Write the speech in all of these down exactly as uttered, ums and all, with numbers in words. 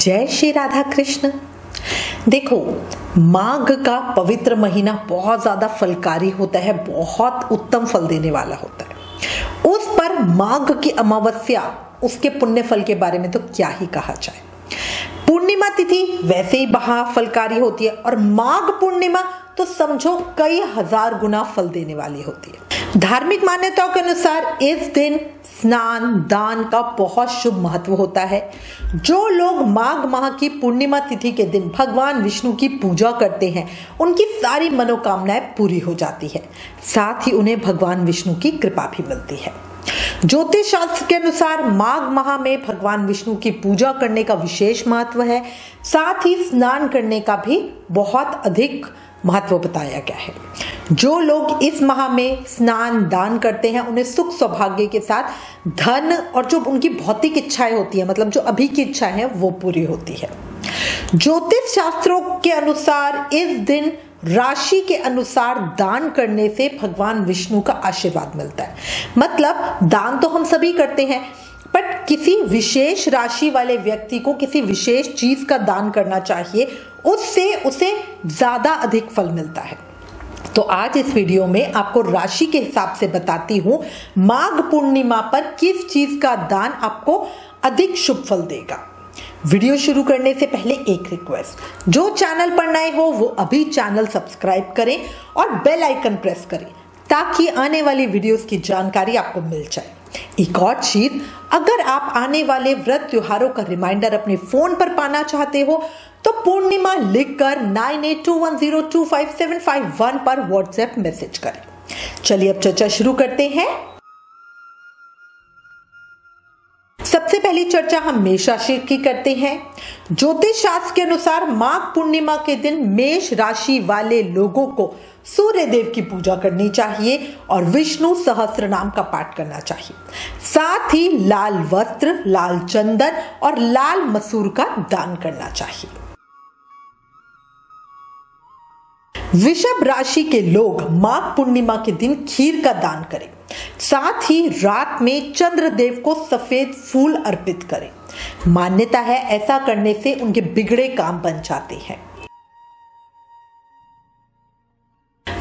जय श्री राधा कृष्ण। देखो, माघ का पवित्र महीना बहुत ज्यादा फलकारी होता है, बहुत उत्तम फल देने वाला होता है। उस पर माघ की अमावस्या, उसके पुण्य फल के बारे में तो क्या ही कहा जाए। पूर्णिमा तिथि वैसे ही बहा फलकारी होती है और माघ पूर्णिमा तो समझो कई हजार गुना फल देने वाली होती है। धार्मिक मान्यताओं के अनुसार इस दिन स्नान दान का बहुत शुभ महत्व होता है। जो लोग माघ माह की पूर्णिमा तिथि के दिन भगवान विष्णु की पूजा करते हैं, उनकी सारी मनोकामनाएं पूरी हो जाती है, साथ ही उन्हें भगवान विष्णु की कृपा भी मिलती है। ज्योतिष शास्त्र के अनुसार माघ माह में भगवान विष्णु की पूजा करने का विशेष महत्व है, साथ ही स्नान करने का भी बहुत अधिक महत्व बताया गया है। जो लोग इस माह में स्नान दान करते हैं, उन्हें सुख सौभाग्य के साथ धन और जो उनकी भौतिक इच्छाएं होती है, मतलब जो अभी की इच्छाएं हैं, वो पूरी होती है। ज्योतिष शास्त्रों के अनुसार इस दिन राशि के अनुसार दान करने से भगवान विष्णु का आशीर्वाद मिलता है। मतलब दान तो हम सभी करते हैं, बट किसी विशेष राशि वाले व्यक्ति को किसी विशेष चीज का दान करना चाहिए, उससे उसे ज्यादा अधिक फल मिलता है। तो आज इस वीडियो में आपको राशि के हिसाब से बताती हूँ माघ पूर्णिमा पर किस चीज का दान आपको अधिक शुभ फल देगा। वीडियो शुरू करने से पहले एक रिक्वेस्ट, जो चैनल पर नए हो वो अभी चैनल सब्सक्राइब करें और बेल आइकन प्रेस करें ताकि आने वाली वीडियोस की जानकारी आपको मिल जाए। एक और चीज, अगर आप आने वाले व्रत त्योहारों का रिमाइंडर अपने फोन पर पाना चाहते हो तो पूर्णिमा लिखकर nine eight two one zero two five seven five one पर व्हाट्सएप मैसेज करें। चलिए अब चर्चा शुरू करते हैं। सबसे पहली चर्चा हम मेष राशि की करते हैं। ज्योतिष शास्त्र के अनुसार माघ पूर्णिमा के दिन मेष राशि वाले लोगों को सूर्य देव की पूजा करनी चाहिए और विष्णु सहस्त्रनाम का पाठ करना चाहिए। साथ ही लाल वस्त्र, लाल चंदन और लाल मसूर का दान करना चाहिए। वृषभ राशि के लोग माघ पूर्णिमा के दिन खीर का दान करें, साथ ही रात में चंद्रदेव को सफेद फूल अर्पित करें। मान्यता है ऐसा करने से उनके बिगड़े काम बन जाते हैं।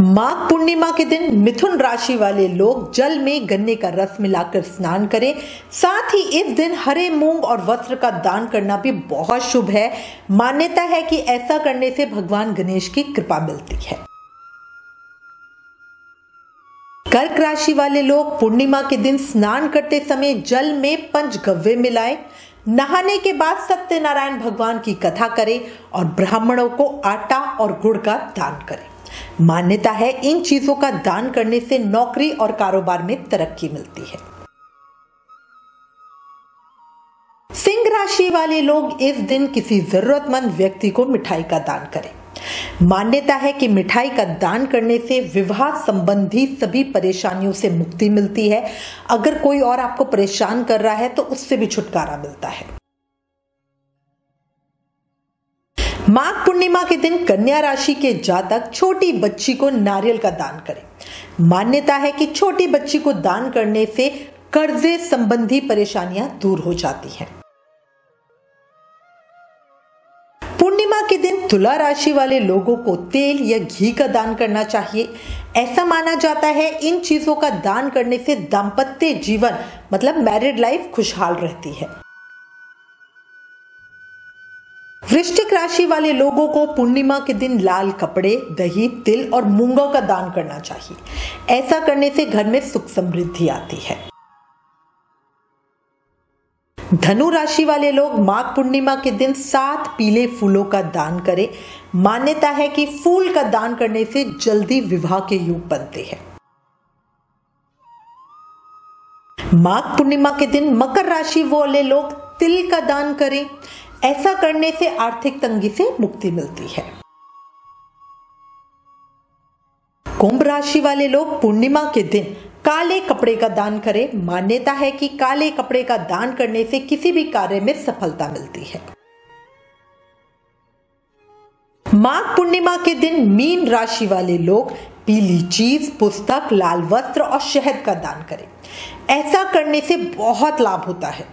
माघ पूर्णिमा के दिन मिथुन राशि वाले लोग जल में गन्ने का रस मिलाकर स्नान करें। साथ ही इस दिन हरे मूंग और वस्त्र का दान करना भी बहुत शुभ है। मान्यता है कि ऐसा करने से भगवान गणेश की कृपा मिलती है। कर्क राशि वाले लोग पूर्णिमा के दिन स्नान करते समय जल में पंचगव्य मिलाएं। नहाने के बाद सत्यनारायण भगवान की कथा करें और ब्राह्मणों को आटा और गुड़ का दान करें। मान्यता है इन चीजों का दान करने से नौकरी और कारोबार में तरक्की मिलती है। सिंह राशि वाले लोग इस दिन किसी जरूरतमंद व्यक्ति को मिठाई का दान करें। मान्यता है कि मिठाई का दान करने से विवाह संबंधी सभी परेशानियों से मुक्ति मिलती है। अगर कोई और आपको परेशान कर रहा है तो उससे भी छुटकारा मिलता है। माघ पूर्णिमा के दिन कन्या राशि के जातक छोटी बच्ची को नारियल का दान करें। मान्यता है कि छोटी बच्ची को दान करने से कर्जे संबंधी परेशानियां दूर हो जाती हैं। पूर्णिमा के दिन तुला राशि वाले लोगों को तेल या घी का दान करना चाहिए। ऐसा माना जाता है इन चीजों का दान करने से दाम्पत्य जीवन, मतलब मैरिड लाइफ, खुशहाल रहती है। वृश्चिक राशि वाले लोगों को पूर्णिमा के दिन लाल कपड़े, दही, तिल और मूंगा का दान करना चाहिए। ऐसा करने से घर में सुख समृद्धि आती है। धनु राशि वाले लोग माघ पूर्णिमा के दिन सात पीले फूलों का दान करें। मान्यता है कि फूल का दान करने से जल्दी विवाह के योग बनते हैं। माघ पूर्णिमा के दिन मकर राशि वाले लोग तिल का दान करें। ऐसा करने से आर्थिक तंगी से मुक्ति मिलती है। कुंभ राशि वाले लोग पूर्णिमा के दिन काले कपड़े का दान करें। मान्यता है कि काले कपड़े का दान करने से किसी भी कार्य में सफलता मिलती है। माघ पूर्णिमा के दिन मीन राशि वाले लोग पीली चीज, पुस्तक, लाल वस्त्र और शहद का दान करें। ऐसा करने से बहुत लाभ होता है।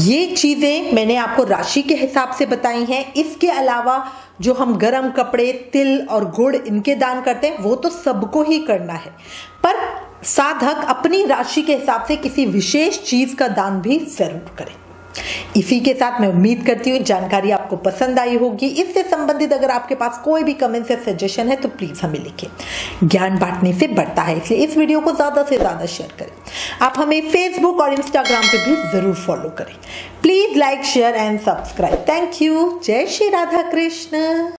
ये चीज़ें मैंने आपको राशि के हिसाब से बताई हैं। इसके अलावा जो हम गरम कपड़े, तिल और गुड़ इनके दान करते हैं वो तो सबको ही करना है, पर साधक अपनी राशि के हिसाब से किसी विशेष चीज़ का दान भी जरूर करें। इसी के साथ मैं उम्मीद करती हूँ जानकारी आपको पसंद आई होगी। इससे संबंधित अगर आपके पास कोई भी कमेंट्स या सजेशन है तो प्लीज़ हमें लिखें। ज्ञान बांटने से बढ़ता है, इसलिए इस वीडियो को ज़्यादा से ज़्यादा शेयर करें। आप हमें फेसबुक और इंस्टाग्राम पे भी ज़रूर फॉलो करें। Please like, share and subscribe. Thank you. जय श्री राधा कृष्ण।